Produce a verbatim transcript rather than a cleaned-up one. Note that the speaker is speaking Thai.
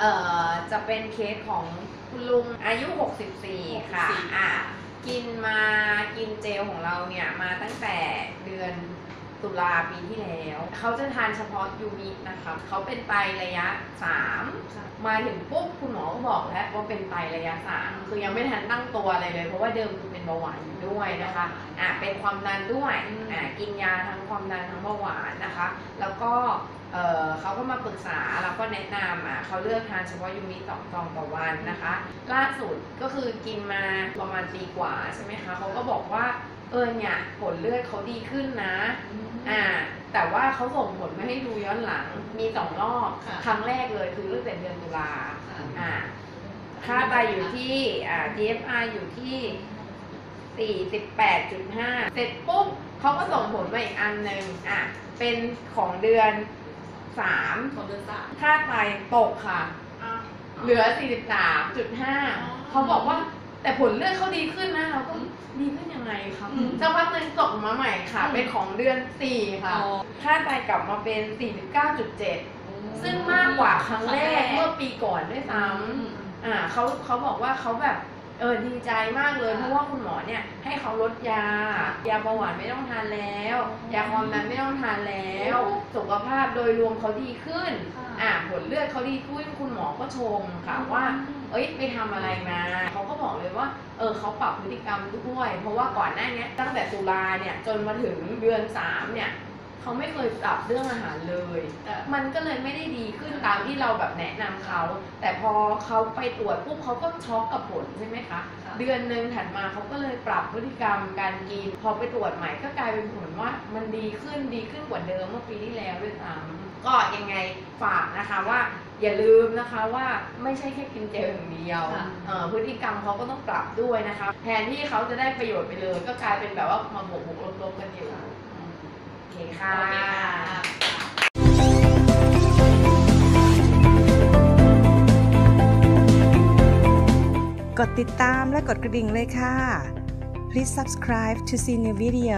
เอ่อจะเป็นเคสของคุณลุงอายุหกสิบสี่ค่ะอ่ะกินมากินเจลของเราเนี่ยมาตั้งแต่เดือนตุลาปีที่แล้วเขาจะทานเฉพาะยูมินะคะเขาเป็นไตระยะสามมาถึงปุ๊บคุณหมอก็บอกแล้วว่าเป็นไตระยะสามคือยังไม่ทันตั้งตัวอะไรเลยเพราะว่าเดิมคือเป็นเบาหวานด้วยนะคะอ่ะเป็นความดันด้วยอ่ะกินยาทั้งความดันทั้งเบาหวานนะคะแล้วก็เออเขาก็มาปรึกษาแล้วก็แนะนำอ่ะเขาเลือกทานเฉพาะยูมิสองซองต่อวันนะคะล่าสุดก็คือกินมาประมาณปีกว่าใช่ไหมคะเขาก็บอกว่าเออเนี่ยผลเลือดเขาดีขึ้นนะอ่าแต่ว่าเขาส่งผลมาให้ดูย้อนหลังมีสองรอบครั้งแรกเลยคือตั้งแต่เดือนตุลาอ่าค่าไตอยู่ที่อ่า จี เอฟ อาร์ อยู่ที่สี่สิบแปดจุดห้า เสร็จปุ๊บเขาก็ส่งผลมาอีกอันหนึ่งอ่ะเป็นของเดือนสามของเดือนสามค่าไตตกค่ะเหลือ สี่สิบสามจุดห้า เขาบอกว่าแต่ผลเลือดเขาดีขึ้นนะเราก็ดีขึ้นยังไงครับจังหวะนึงตกมาใหม่ค่ะเป็นของเดือนสี่ค่ะค่าไตกลับมาเป็น สี่สิบเก้าจุดเจ็ด ซึ่งมากกว่าครั้งแรกเมื่อปีก่อนด้วยซ้ำอ่าเขาเขาบอกว่าเขาแบบเออดีใจมากเลยเพราะว่าคุณหมอเนี่ยให้เขาลดยายาเบาหวานไม่ต้องทานแล้วยาความดันไม่ต้องทานแล้วสุขภาพโดยรวมเขาดีขึ้นอ่าผลเลือดเขาดีขึ้นคุณหมอก็ชมค่ะว่าเอ้ยไปทำอะไรมาเขาก็บอกเลยว่าเออเขาปรับพฤติกรรมด้วยเพราะว่าก่อนหน้านี้ตั้งแต่ตุลาเนี่ยจนมาถึงเดือนสามเนี่ยเขาไม่เคยปรับเรื่องอาหารเลยมันก็เลยไม่ได้ดีขึ้นตามที่เราแบบแนะนำเขาแต่พอเขาไปตรวจปุ๊บเขาก็ช็อกกับผลใช่ไหมคะเดือนหนึ่งถัดมาเขาก็เลยปรับพฤติกรรมการกินพอไปตรวจใหม่ก็กลายเป็นผลว่ามันดีขึ้นดีขึ้นกว่าเดิมเมื่อปีที่แล้วด้วยซ้ำก็ยังไงฝากนะคะว่าอย่าลืมนะคะว่าไม่ใช่แค่กินเจลอย่างเดียวพฤติกรรมเขาก็ต้องปรับด้วยนะคะแทนที่เขาจะได้ประโยชน์ไปเลยก็กลายเป็นแบบว่ามาบวกบวกลบๆกันอยู่โอเคค่ะกดติดตามและกดกระดิ่งเลยค่ะ Please subscribe to see new video